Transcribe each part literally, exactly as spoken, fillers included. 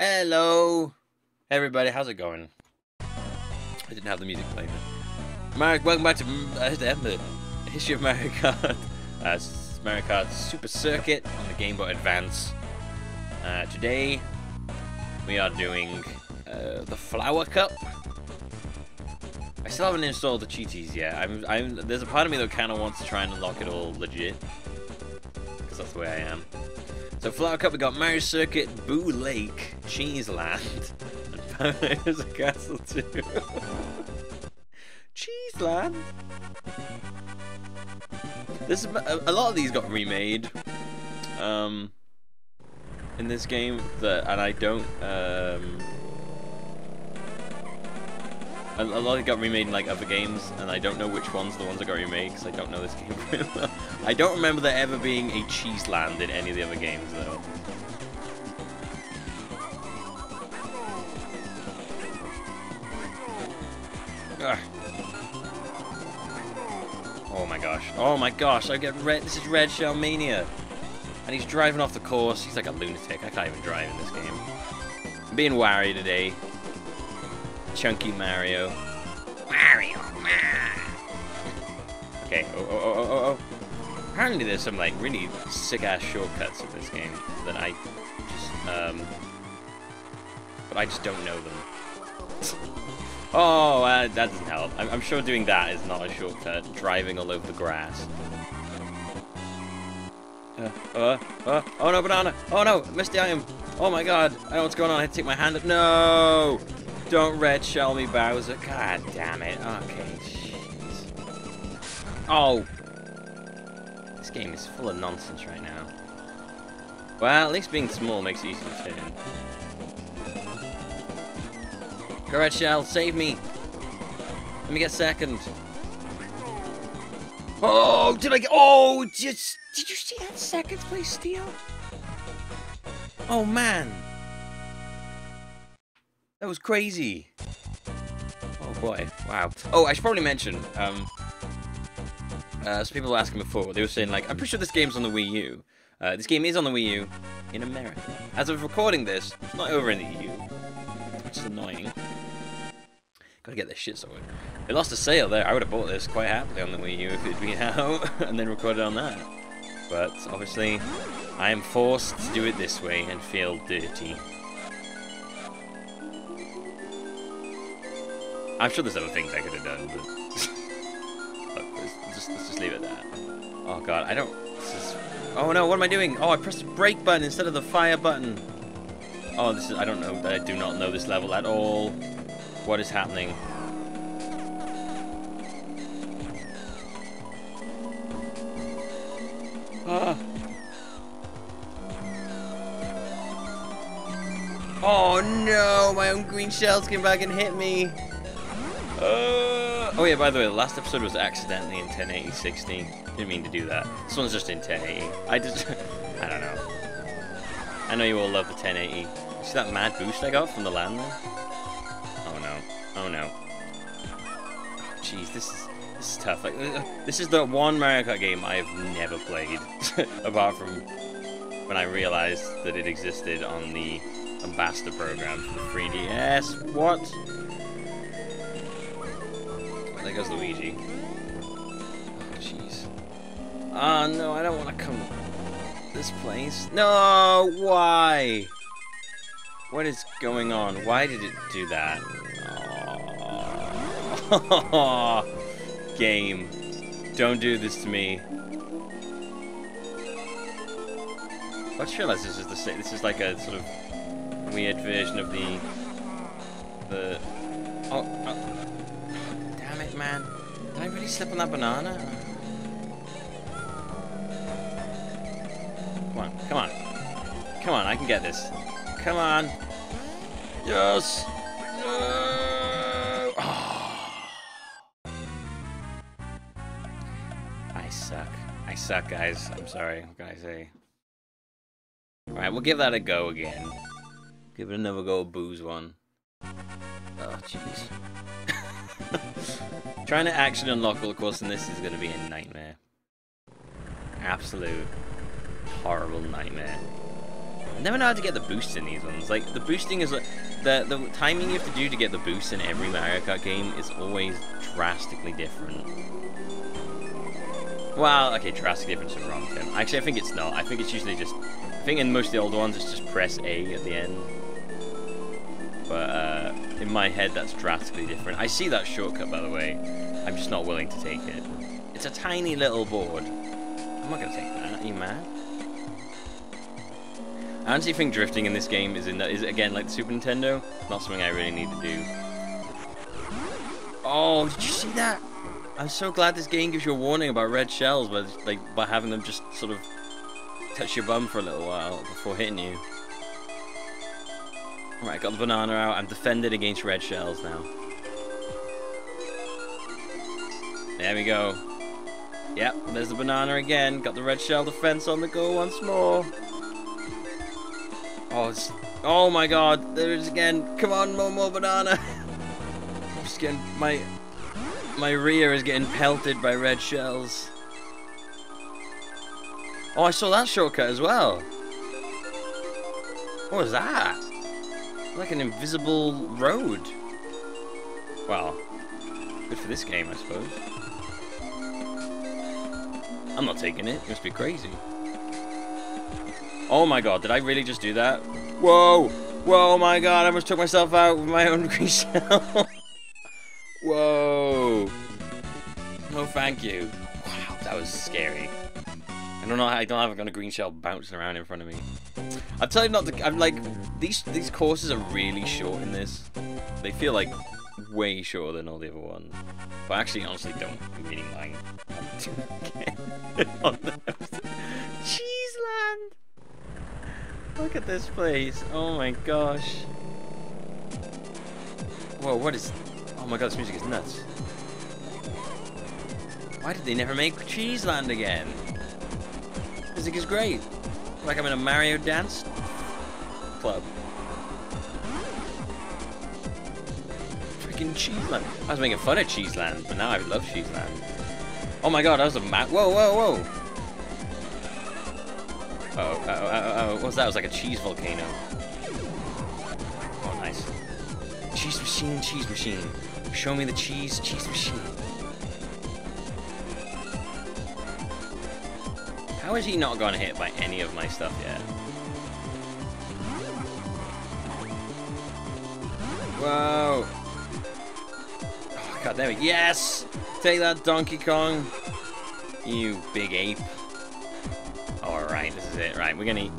Hello, everybody. How's it going? I didn't have the music playing. Mario, welcome back to uh, the history of Mario Kart. Uh, it's Mario Kart Super Circuit on the Game Boy Advance. Uh, today we are doing uh, the Flower Cup. I still haven't installed the cheaties yet. I'm, I'm. There's a part of me that kind of wants to try and unlock it all legit, because that's the way I am. So Flower Cup, we got Mario Circuit, Boo Lake, Cheese Land, and Bowser's Castle too. Cheese Land. This is, a, a lot of these got remade um, in this game, that, and I don't. Um, a, a lot of it got remade in like other games, and I don't know which ones are the ones that got remade because I don't know this game very well. I don't remember there ever being a Cheese Land in any of the other games though. Ugh. Oh my gosh, oh my gosh, I get red. This is Red Shell Mania. And he's driving off the course, he's like a lunatic. I can't even drive in this game. I'm being wary today. Chunky Mario. Mario, man. Okay, oh, oh, oh, oh, oh. Apparently there's some like really sick-ass shortcuts in this game that I just, um... but I just don't know them. Oh, uh, that doesn't help. I'm, I'm sure doing that is not a shortcut. Driving all over the grass. Uh, uh, uh, oh no, banana! Oh no, missed the item! Oh my god, I don't know what's going on. I had to take my hand up. No! Don't red shell me, Bowser. God damn it. Okay, jeez. Oh! This game is full of nonsense right now. Well, at least being small makes it easy to fit in. Go Red Shell, save me! Let me get second. Oh, did I get- Oh, just- Did you see that second place steal? Oh man! That was crazy! Oh boy, wow. Oh, I should probably mention, um... Uh, some people were asking before, they were saying like, I'm pretty sure this game's on the Wii U. Uh, this game is on the Wii U in America. As of recording this, it's not over in the E U. Which is annoying. Gotta get this shit sorted. It lost a sale there. I would have bought this quite happily on the Wii U if it'd been out, and then recorded on that. But obviously, I am forced to do it this way and feel dirty. I'm sure there's other things I could have done, but look, let's, just, let's just leave it there. Oh god, I don't. This is... Oh no, what am I doing? Oh, I pressed the brake button instead of the fire button. Oh, this is. I don't know. I do not know this level at all. What is happening? Ah. Oh no! My own green shells came back and hit me! Uh. Oh yeah, by the way, the last episode was accidentally in ten eighty sixty. Didn't mean to do that. This one's just in ten eighty. I just... I don't know. I know you all love the ten eighty. See that mad boost I got from the land there? Oh no. Oh no. Jeez, this is this is tough. Like, this is the one Mario Kart game I have never played. Apart from when I realized that it existed on the Ambassador program for the three D S. What? Oh, there goes Luigi. Oh jeez. Ah oh, no, I don't want to come this place. No, why? What is going on? Why did it do that? Oh. Game. Don't do this to me. I just realized this is the same. This is like a sort of weird version of the... The... Oh, oh. Damn it, man. Did I really slip on that banana? Come on. Come on. Come on, I can get this. Come on! Yes! No! Oh. I suck. I suck, guys. I'm sorry. What can I say? Alright, we'll give that a go again. Give it another go, booze one. Oh, jeez. Trying to actually unlock all the course in this is going to be a nightmare. Absolute horrible nightmare. I never know how to get the boosts in these ones. Like, the boosting is like, the, the timing you have to do to get the boosts in every Mario Kart game is always drastically different. Well, okay, drastic difference is wrong term. Actually, I think it's not. I think it's usually just... I think in most of the older ones, it's just press A at the end. But, uh, in my head, that's drastically different. I see that shortcut, by the way. I'm just not willing to take it. It's a tiny little board. I'm not going to take that. Are you mad? I honestly think drifting in this game is, in the, is again, like the Super Nintendo, not something I really need to do. Oh, did you see that? I'm so glad this game gives you a warning about red shells, but like by having them just sort of touch your bum for a little while before hitting you. Alright, got the banana out. I'm defended against red shells now. There we go. Yep, there's the banana again. Got the red shell defense on the go once more. Oh, it's, oh my god, there it is again. Come on, more, more banana. I'm just getting my... My rear is getting pelted by red shells. Oh, I saw that shortcut as well. What was that? Like an invisible road. Well, good for this game, I suppose. I'm not taking it. It must be crazy. Oh my god, did I really just do that? Whoa! Whoa, my god, I almost took myself out with my own green shell. Whoa! No, thank you. Wow, that was scary. I don't know. I don't have a green shell bouncing around in front of me. I'm telling you not to. I'm like these. These courses are really short in this. They feel like way shorter than all the other ones. But I actually, honestly, don't really mind. On those. Cheese Land. Look at this place. Oh my gosh. Whoa! What is? Oh my god, this music is nuts. Why did they never make Cheese Land again? Music is great. Like I'm in a Mario dance club. Freaking Cheese Land. I was making fun of Cheese Land, but now I love Cheese Land. Oh my god, that was a map. Whoa, whoa, whoa. Oh, oh, oh, oh. What was that? It was like a cheese volcano. Oh, nice. Cheese machine, cheese machine. Show me the cheese, cheese machine. How is he not gonna hit by any of my stuff yet? Whoa! Oh god, there we go. Yes! Take that, Donkey Kong! You big ape. Alright, this is it. Right, we're gonna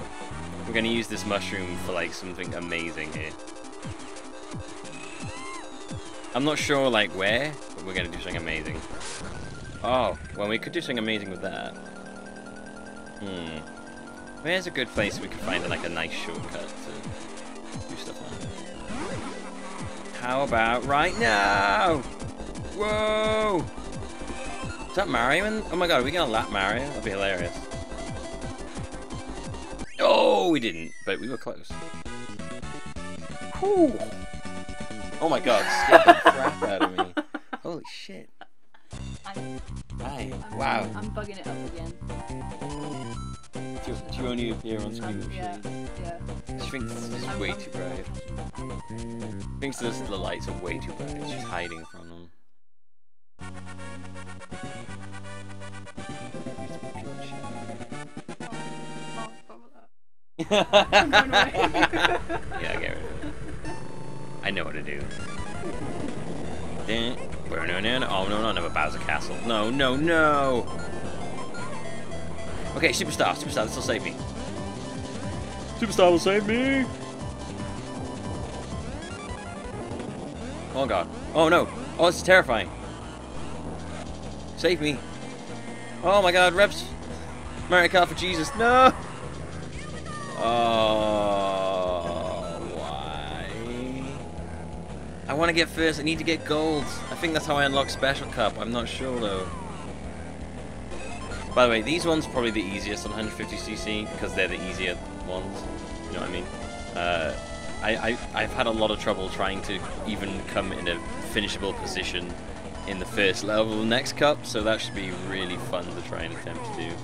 we're gonna use this mushroom for like something amazing here. I'm not sure, like, where, but we're going to do something amazing. Oh, well, we could do something amazing with that. Hmm. Where's a good place we could find, like, a nice shortcut to do stuff like that? How about right now? Whoa! Is that Mario in? Oh, my God, are we going to lap Mario? That'd be hilarious. Oh, we didn't, but we were close. Whew! Oh my god, scared the crap out of me. Holy shit. I'm, Hi. I'm, wow. I'm bugging it up again. Do, do you only appear on screen? Um, yeah, yeah. She thinks this is way too bright. She thinks those, the lights are way too bright. She's hiding from them. Yeah, I get it. I know what to do. Oh no, not another Bowser Castle. No, no, no! Okay, Superstar, Superstar, this will save me. Superstar will save me! Oh god. Oh no! Oh, this is terrifying! Save me! Oh my god, reps! Mario Kart for Jesus, no! Oh. I want to get first, I need to get gold. I think that's how I unlock Special Cup, I'm not sure though. By the way, these ones are probably the easiest on one fifty c c, because they're the easier ones, you know what I mean? Uh, I, I, I've had a lot of trouble trying to even come in a finishable position in the first level of the next cup, so that should be really fun to try and attempt to do.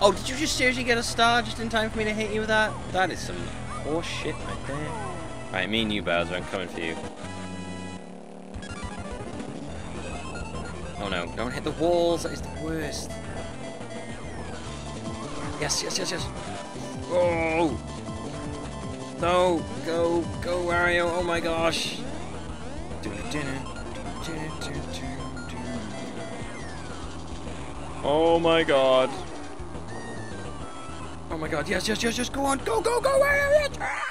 Oh, did you just seriously get a star just in time for me to hit you with that? That is some horse shit right there. Right, me and you, Bowser, I'm coming for you. Oh no, don't hit the walls, that is the worst. Yes, yes, yes, yes. Oh! No! Go, go, Wario, oh my gosh! Oh my god. Oh my god, yes, yes, yes, yes, go on, go, go, go, Wario! Ah!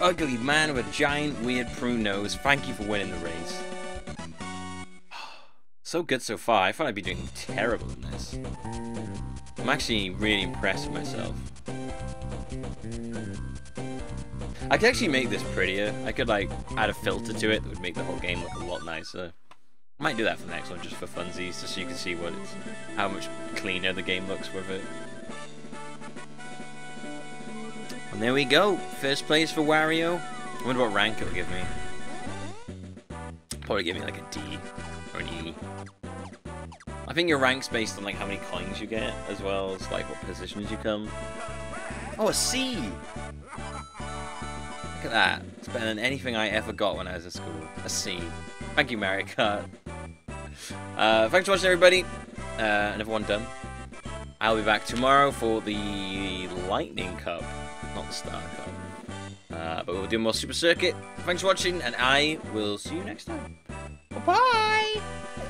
Ugly man with a giant, weird prune nose, thank you for winning the race. So good so far, I thought I'd be doing terrible in this. I'm actually really impressed with myself. I could actually make this prettier. I could like add a filter to it that would make the whole game look a lot nicer. I might do that for the next one just for funsies, just so you can see what it's, how much cleaner the game looks with it. And there we go, first place for Wario. I wonder what rank it'll give me. Probably give me like a D or an E. I think your rank's based on like how many coins you get, as well as like what positions you come. Oh, a C! Look at that. It's better than anything I ever got when I was at school. A C. Thank you, Mario Kart. Uh, thanks for watching, everybody. Uh, and everyone done. I'll be back tomorrow for the Lightning Cup. Not the Star Cup. Uh, but we'll do more Super Circuit. Thanks for watching, and I will see you next time. Bye-bye!